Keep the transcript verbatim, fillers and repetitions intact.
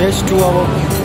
Yes, two hours.